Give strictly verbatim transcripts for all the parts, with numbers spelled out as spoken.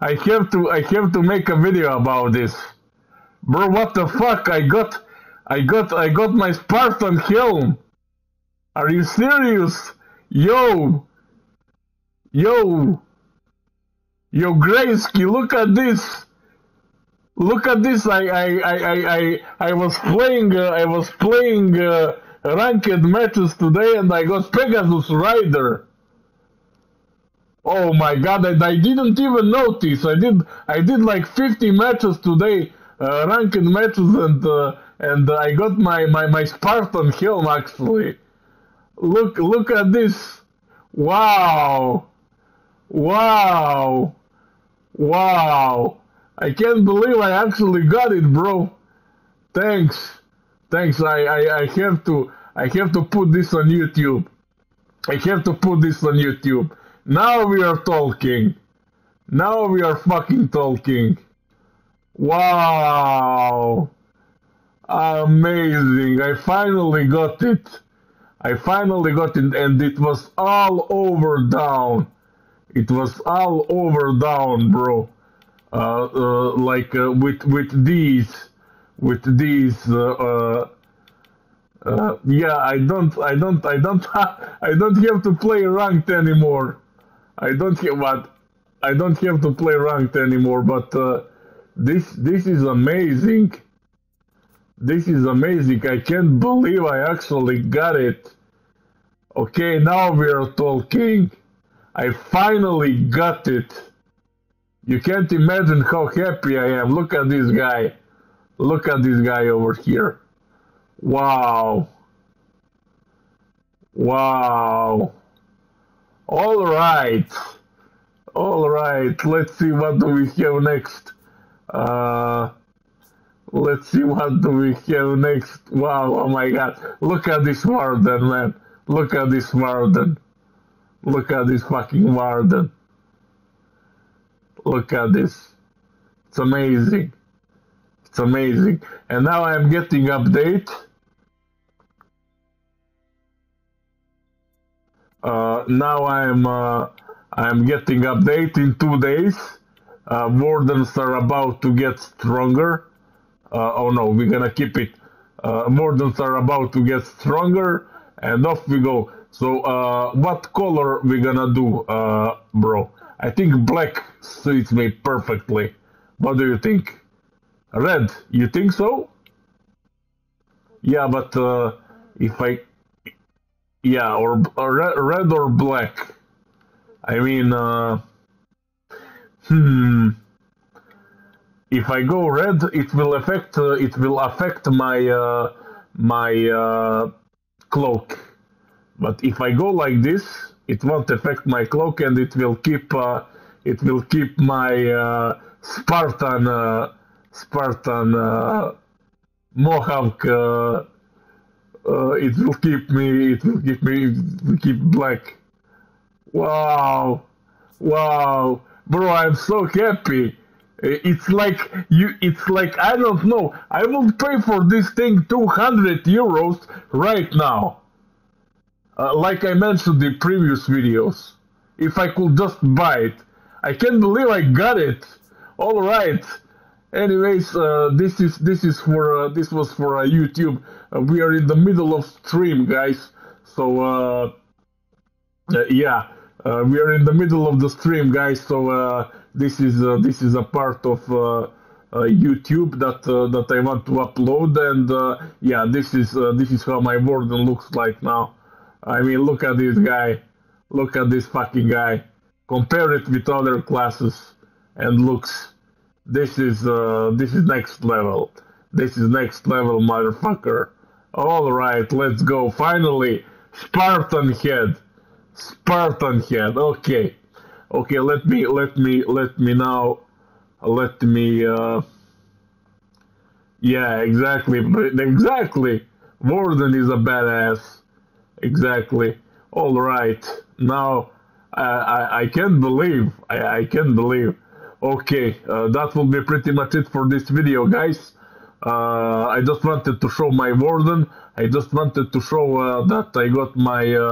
I have to, I have to make a video about this. Bro, what the fuck? I got, I got, I got my Spartan helm. Are you serious? Yo. Yo. Yo, Grayski, look at this. Look at this. I, I, I, I, I was playing, uh, I was playing uh, ranked matches today and I got Pegasus Rider. Oh my god, and I didn't even notice. I did I did like fifty matches today, uh, ranked matches, and uh, and I got my, my, my Spartan helm actually. Look look at this. Wow. Wow. Wow. I can't believe I actually got it, bro. Thanks. Thanks. I, I, I have to I have to put this on YouTube. I have to put this on YouTube. Now we are talking. Now we are fucking talking. Wow. Amazing. I finally got it. I finally got it, and it was all over down. It was all over down, bro. Uh, uh, like uh, with with these, with these. Uh, uh, uh, yeah, I don't, I don't, I don't, I don't have to play ranked anymore. I don't have what I don't have to play ranked anymore, but uh, this this is amazing. This is amazing. I can't believe I actually got it. Okay, now we are talking. I finally got it. You can't imagine how happy I am. Look at this guy. Look at this guy over here. Wow. Wow. All right, all right. Let's see what do we have next. Uh, let's see what do we have next. Wow! Oh my God! Look at this Warden, man! Look at this Warden! Look at this fucking Warden! Look at this! It's amazing! It's amazing! And now I'm getting update. Uh, now I'm uh, I'm getting update in two days. Uh, Wardens are about to get stronger. Uh, oh no, we're gonna keep it. Uh, Wardens are about to get stronger, and off we go. So uh, what color we gonna do, uh, bro? I think black suits me perfectly. What do you think? Red? You think so? Yeah, but uh, if I. Yeah, or, or red or black. I mean, uh, hmm. If I go red, it will affect uh, it will affect my uh, my uh, cloak. But if I go like this, it won't affect my cloak, and it will keep uh, it will keep my uh, Spartan uh, Spartan uh, Mohawk. Uh, Uh, it will keep me, it will keep me, it will keep black. Wow. Wow. Bro, I'm so happy. It's like, you, it's like, I don't know. I will pay for this thing two hundred euros right now. Uh, like I mentioned in previous videos. If I could just buy it. I can't believe I got it. All right. Anyways, uh, this is this is for uh, this was for uh, YouTube. Uh, we are in the middle of stream, guys. So uh, uh, yeah, uh, we are in the middle of the stream, guys. So uh, this is uh, this is a part of uh, uh, YouTube that uh, that I want to upload. And uh, yeah, this is uh, this is how my Warden looks like now. I mean, look at this guy. Look at this fucking guy. Compare it with other classes and looks. This is uh, this is next level. This is next level, motherfucker. All right, let's go. Finally, Spartan head, Spartan head. Okay, okay. Let me let me let me now. Let me. Uh... Yeah, exactly, exactly. Warden is a badass. Exactly. All right. Now, I I, I can't believe. I I can't believe. Okay, uh, that will be pretty much it for this video, guys. Uh, I just wanted to show my Warden. I just wanted to show uh, that I got my uh,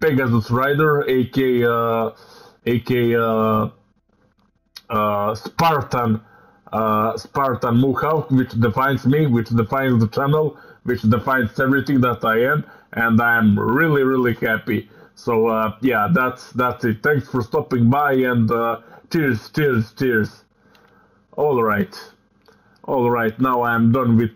Pegasus Rider, aka, uh, aka uh, uh, Spartan uh, Spartan Mohawk, which defines me, which defines the channel, which defines everything that I am, and I'm really, really happy. So uh, yeah, that's that's it. Thanks for stopping by, and uh, cheers, cheers, cheers. All right, all right. Now I'm done with.